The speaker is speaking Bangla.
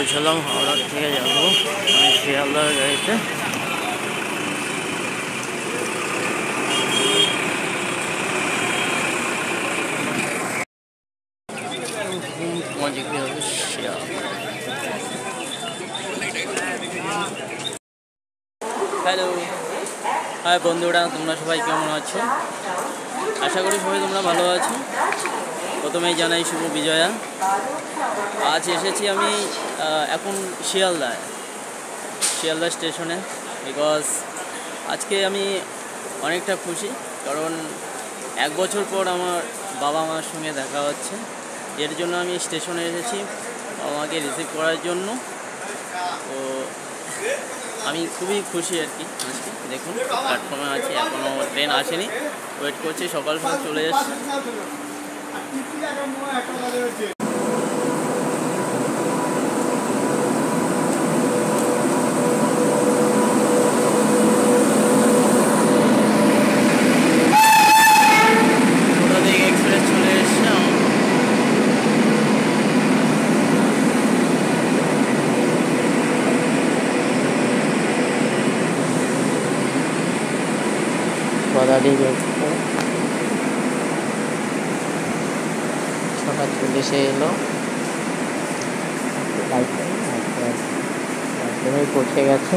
পৌঁছলাম, হাওড়া থেকে যাবো শিয়ালদার গাড়িতে। হ্যালো, হাই বন্ধুরা, তোমরা সবাই কেমন আছো? আশা করি সবাই তোমরা ভালো আছো। প্রথমেই জানাই শুভ বিজয়া। আজ এসেছি আমি এখন শিয়ালদা স্টেশনে, বিকজ আজকে আমি অনেকটা খুশি, কারণ 1 বছর পর আমার বাবা মার সঙ্গে দেখা হচ্ছে। এর জন্য আমি স্টেশনে এসেছি আমাকে রিসিভ করার জন্য। তো আমি খুবই খুশি আর কি। আজকে দেখুন প্ল্যাটফর্মে আছি, এখনও ট্রেন আসেনি, ওয়েট করছি। সকাল চলে যাচ্ছে। পৌঁছে গেছে।